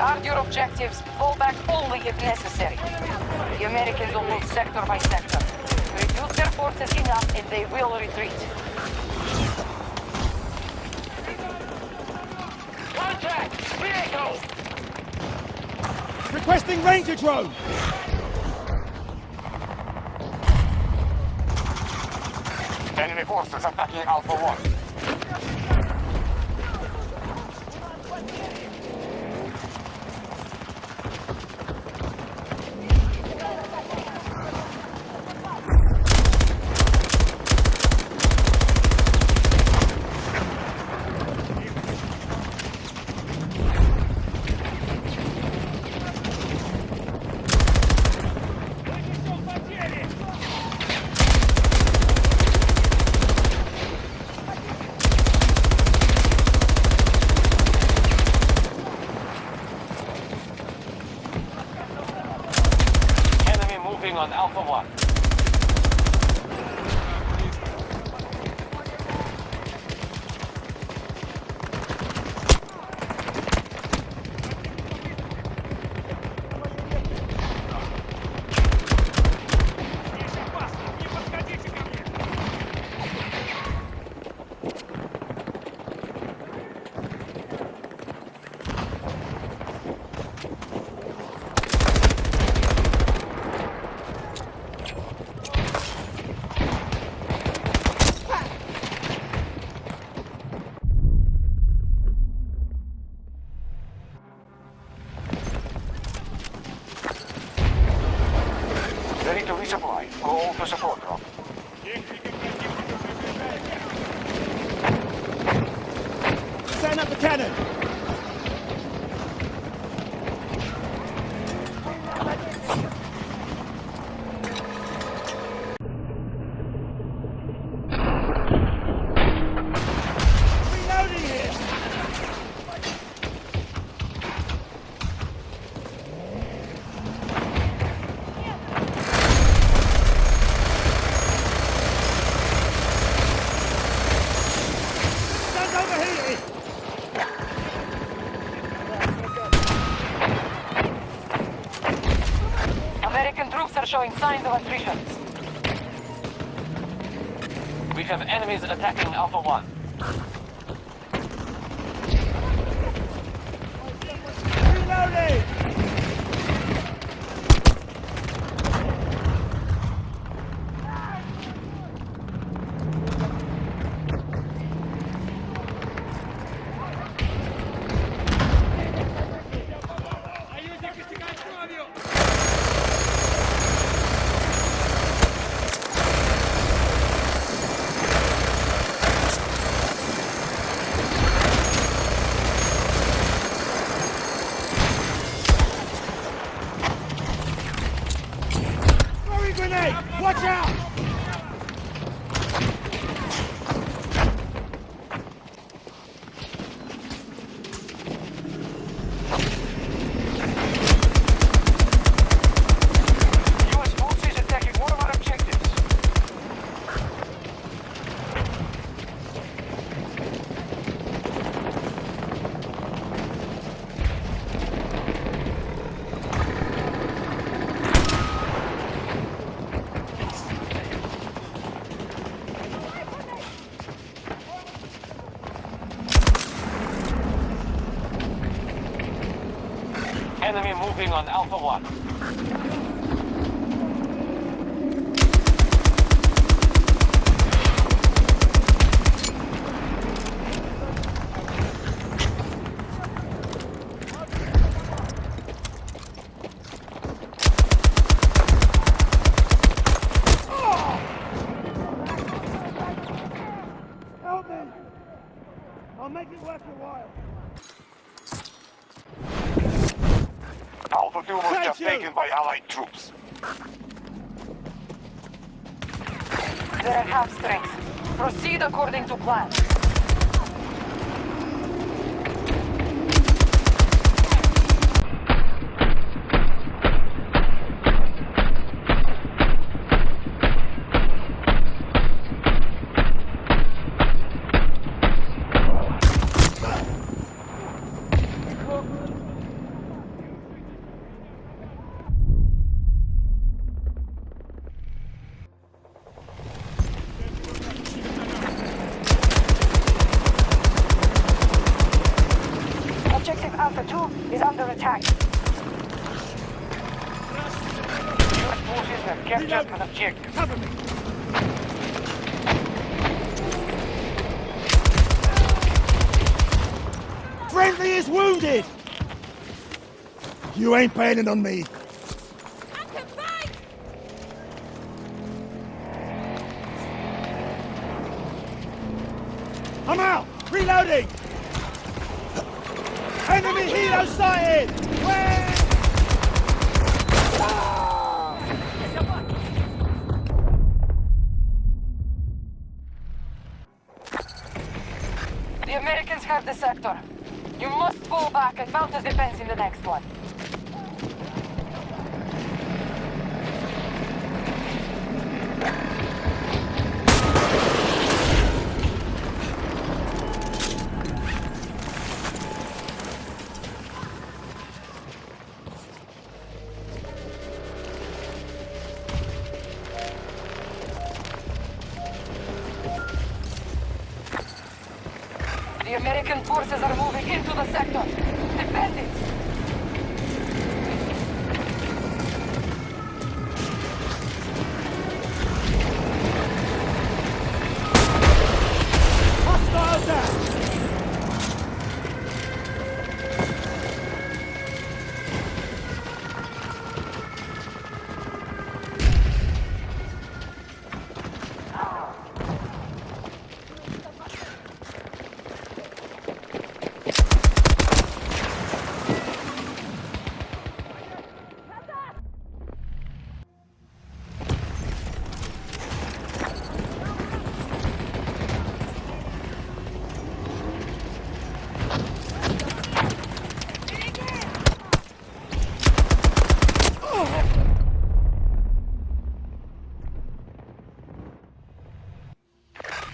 Guard your objectives, pull back only if necessary. The Americans will move sector by sector. Reduce their forces enough and they will retreat. Contact! Vehicle! Requesting Ranger drone! Enemy forces attacking Alpha 1. On Alpha 1. Go to support drop. Stand up the cannon. Reloading here. American troops are showing signs of attrition. We have enemies attacking Alpha 1. Reloading! Watch out! Enemy moving on Alpha 1. Help me! I'll make it worth your while. Alpha 2 was just taken by Allied troops. They're at half strength. Proceed according to plan. Bristol is under attack. U.S. forces have captured an objective. Cover me. Friendly is wounded! You ain't painted on me. I'm out! Reloading! Enemy helo sighted! Where? The Americans have the sector. You must fall back and mount a defense in the next one. The American forces are moving into the sector. Defend it! Hostiles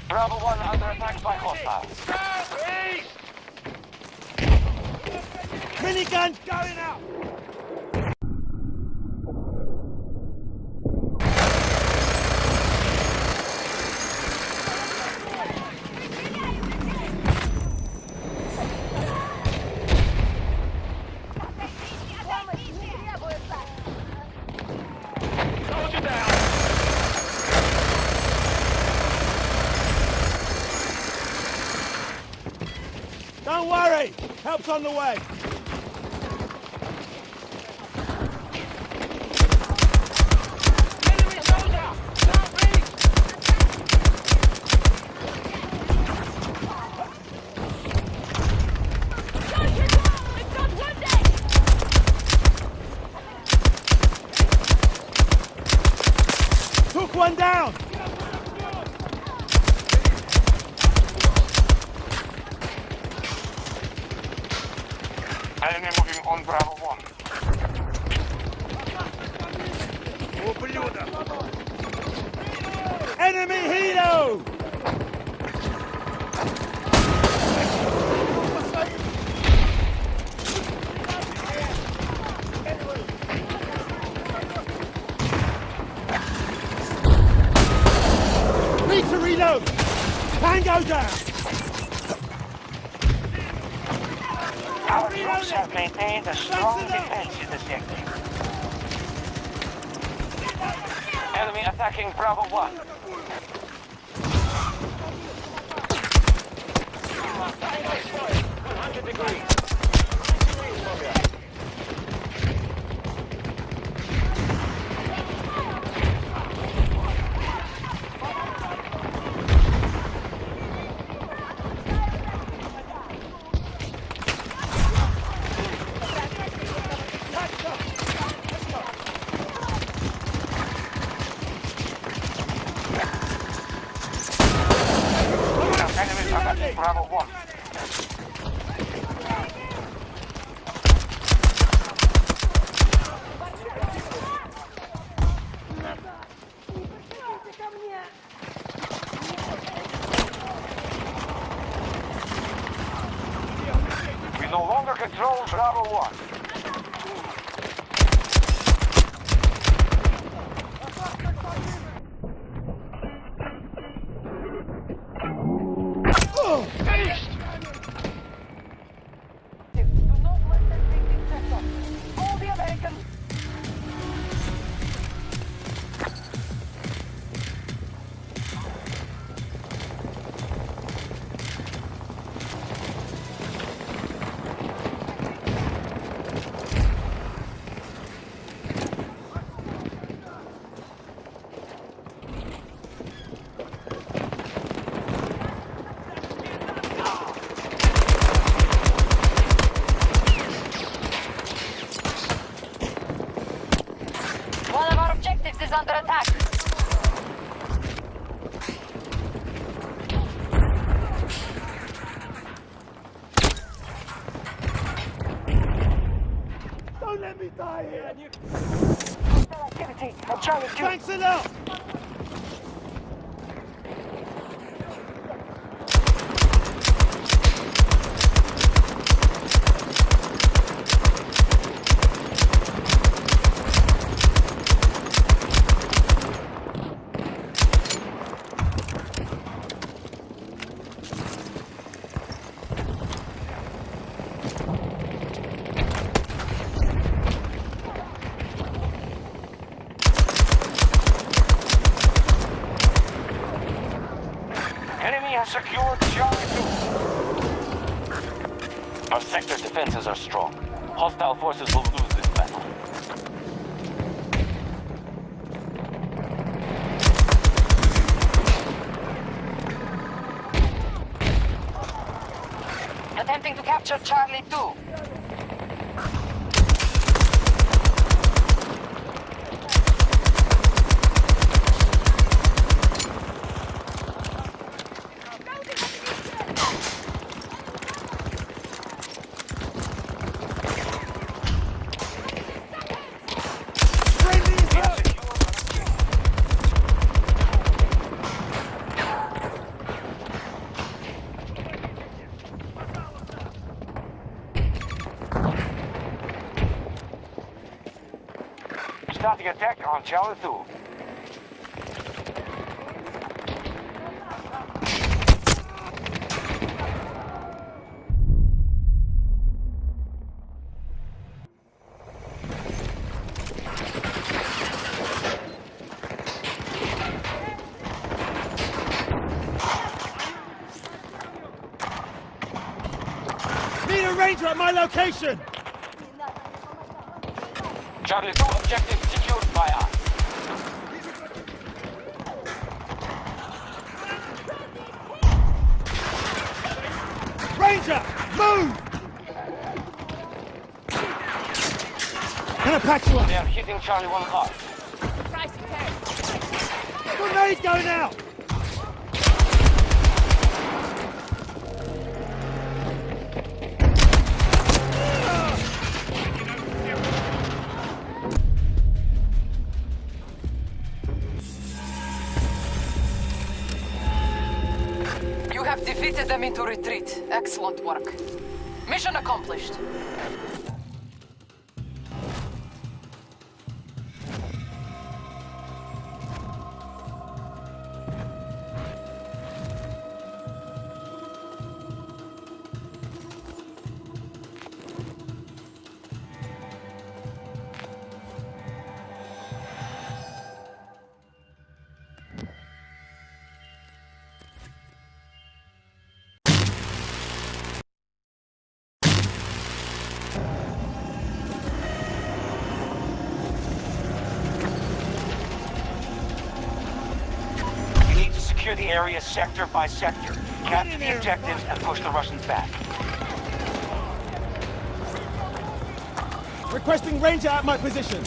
Bravo 1 under attack by hostiles. Southeast! Miniguns going out! Don't worry! Help's on the way! Enemy soldier! Southeast! Don't get down! It's not one day! Took one down! Enemy moving on Bravo 1. Enemy helo! Need to reload! Tango down! Our troops have maintained a strong defense in the sector. Enemy attacking Bravo 1. Bravo 1. We no longer control Bravo 1. Finished! Do not let them... trying to do. Tanks are down. Secure Charlie 2. Our sector defenses are strong. Hostile forces will lose this battle. Attempting to capture Charlie 2. Starting attack on Charlie 2. Need a ranger at my location! Charlie 2 objective secured by us. Ranger, move! Can I patch you up? They are hitting Charlie 1 hard. Grenade going out! Defeated them into retreat. Excellent work. Mission accomplished. The area sector by sector. Capture the objectives and push the Russians back. Requesting Ranger at my position.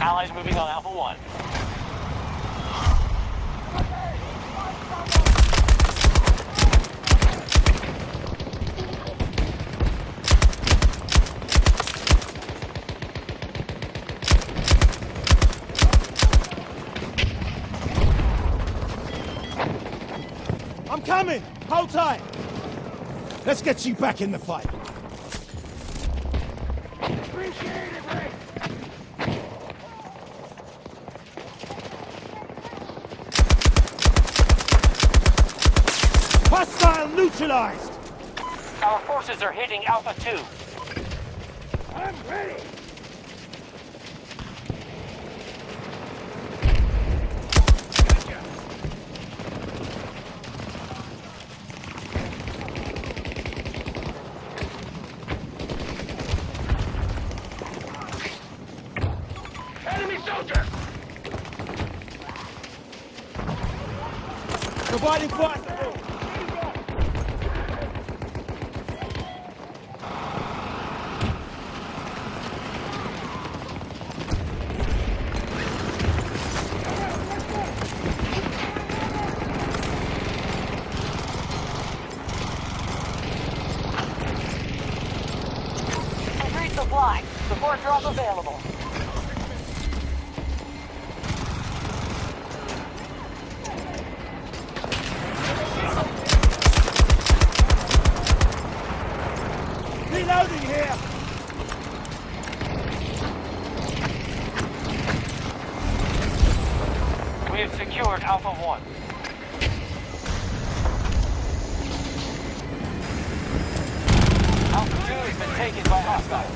Allies moving on Alpha 1. Coming! Hold tight! Let's get you back in the fight! Appreciate it, Ray! Hostile neutralized! Our forces are hitting Alpha 2. I'm ready! Providing fire! line. Support drop available. Reloading here. We have secured Alpha 1. Alpha 2 has been taken by hostiles.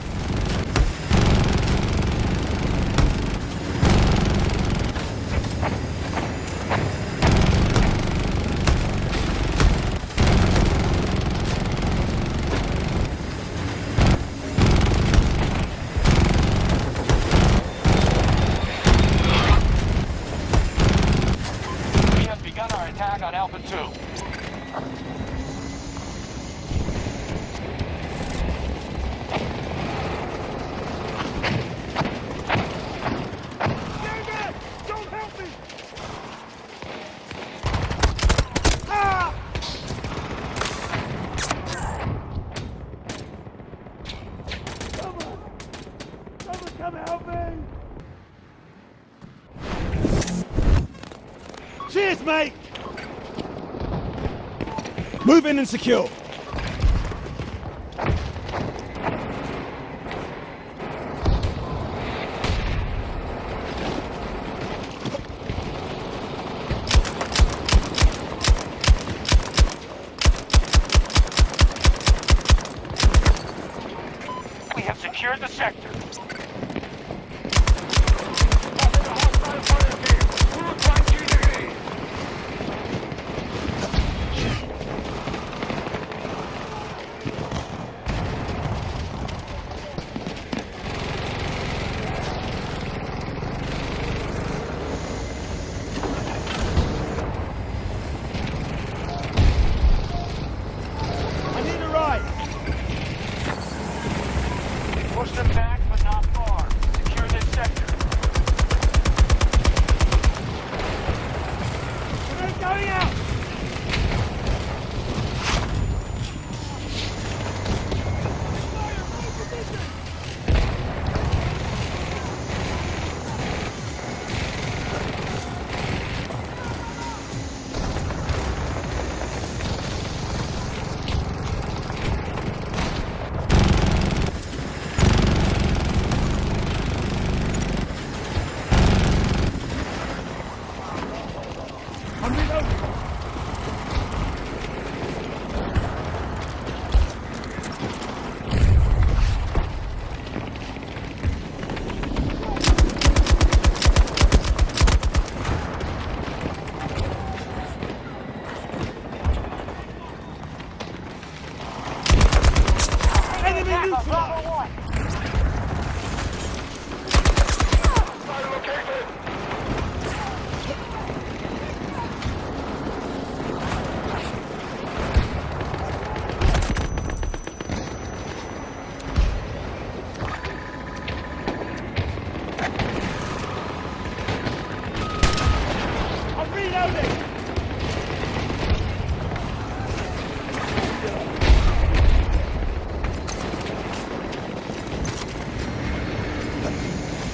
Cheers, mate! Move in and secure. We have secured the sector.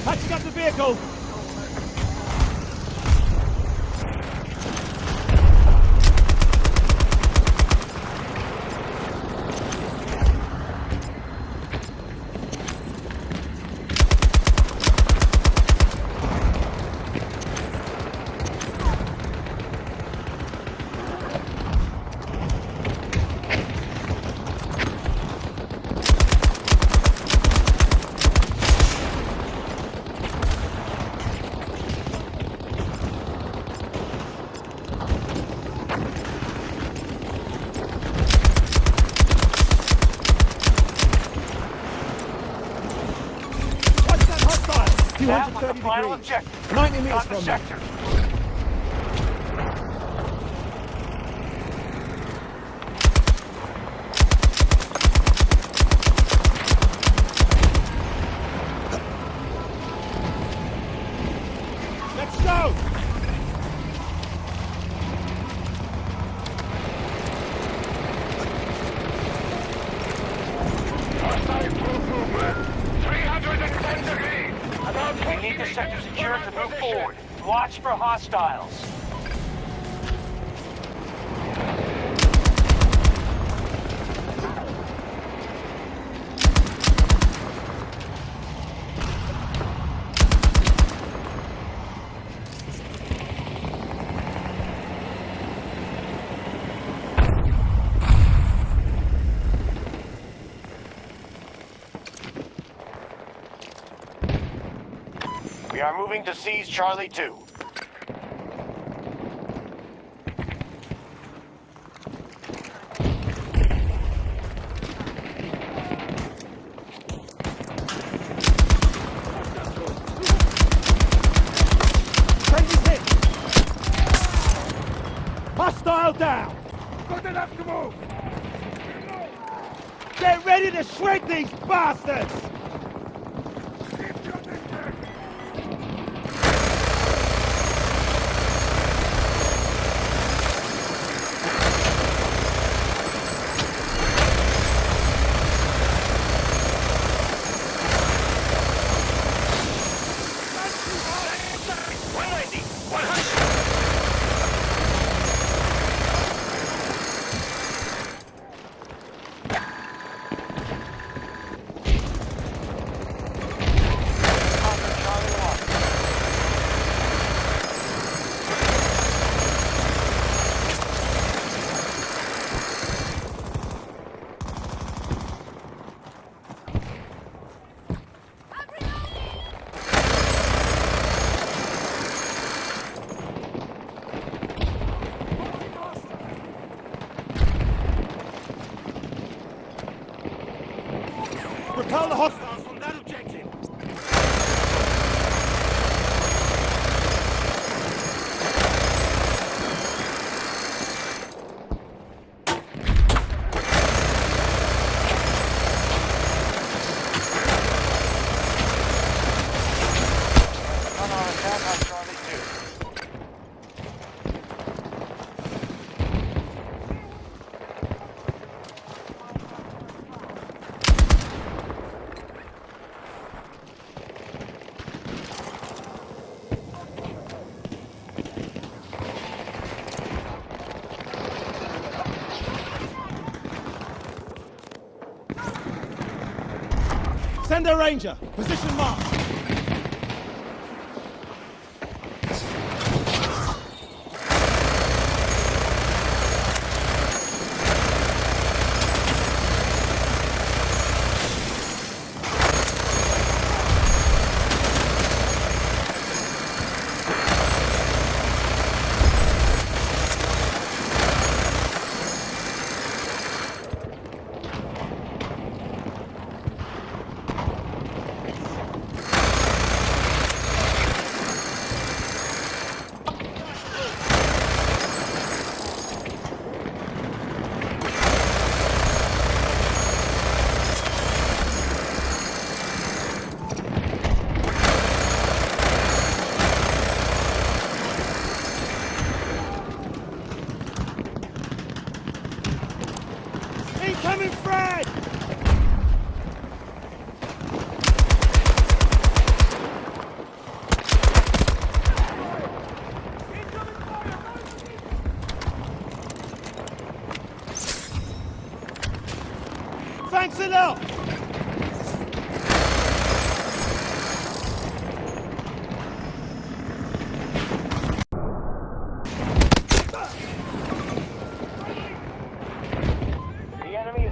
Patching up the vehicle! That was the final objective. 90 meters from the sector. Let's go! Hostile movement. sector secured to move forward. Watch for hostiles. We are moving to seize Charlie 2. Hostile down! Good enough to move! Get ready to shrink these bastards! Repel the hostiles from that objective! On our attack on Charlie 2. Send a ranger. Position marked. Incoming Fred! Thanks a lot!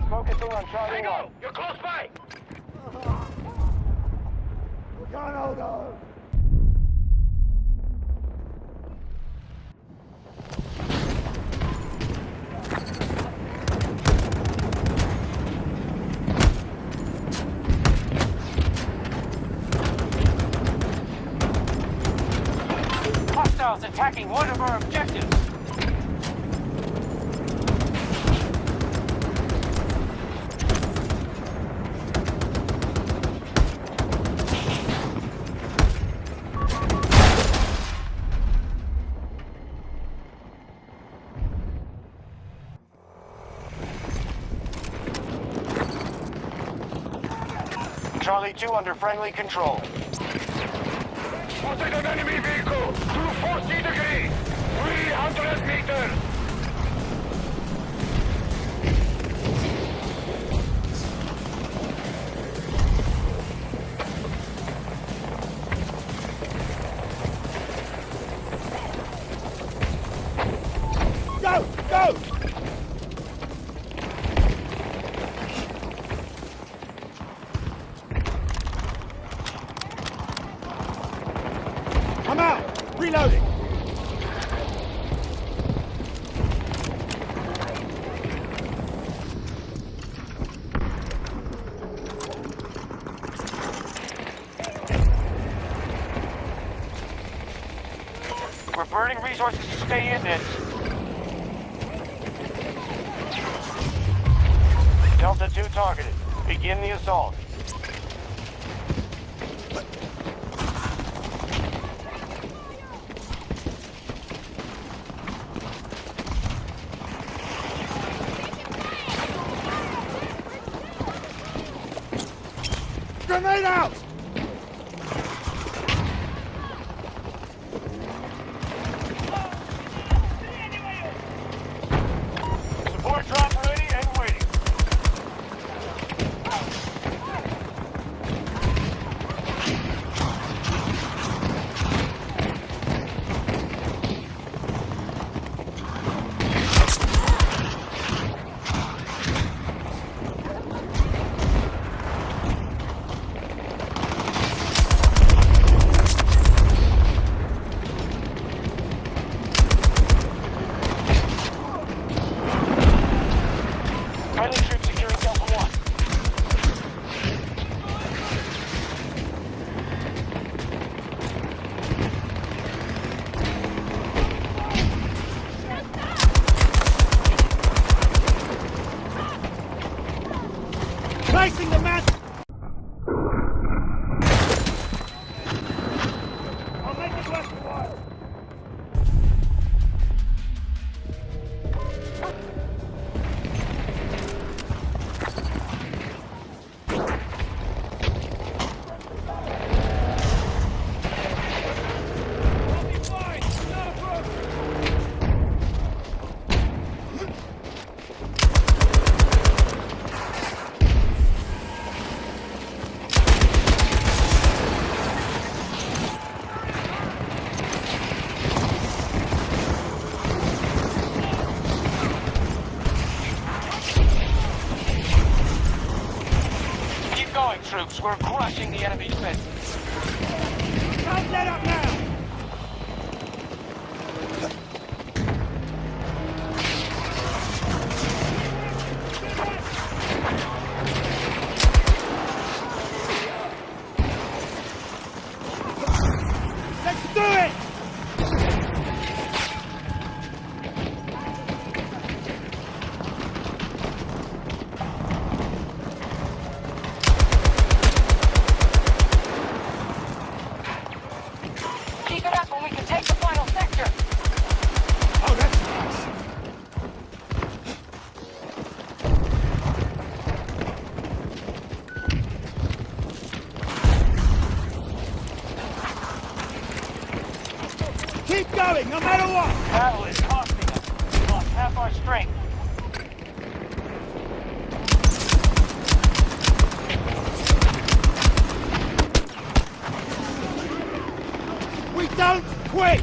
Focusing on Charlie 1. You're close by! We can't hold on! Hostiles attacking one of our objectives! Charlie 2 under friendly control. Spotted an enemy vehicle to 40 degrees, 300 meters. Burning resources to stay in it. Delta 2 targeted. Begin the assault. Grenade out! Troops, we're crushing the enemy's fences. Can't let up now! Keep going, no matter what! Battle is costing us. We lost half our strength. We don't quit!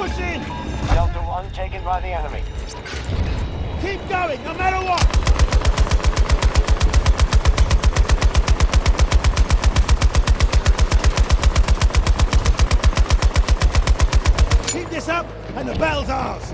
push in. Delta 1 taken by the enemy. Keep going, no matter what. This up and the battle's ours.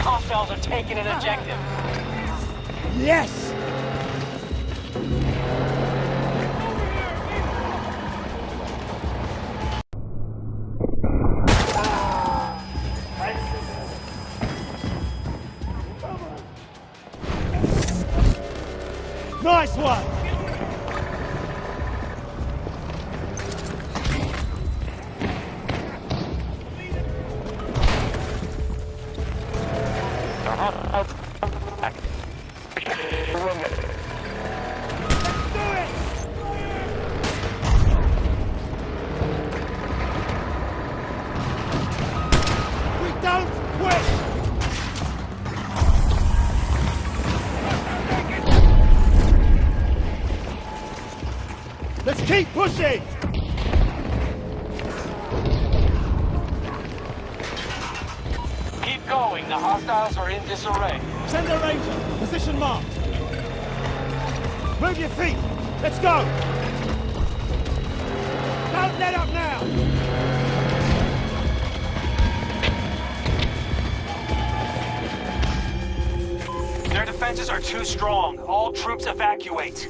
Hostiles are taking an objective. Yes! Nice one! Let's keep pushing! Keep going. The hostiles are in disarray. Send a ranger. Position marked. Move your feet. Let's go. Don't let up now. Their defenses are too strong. All troops evacuate.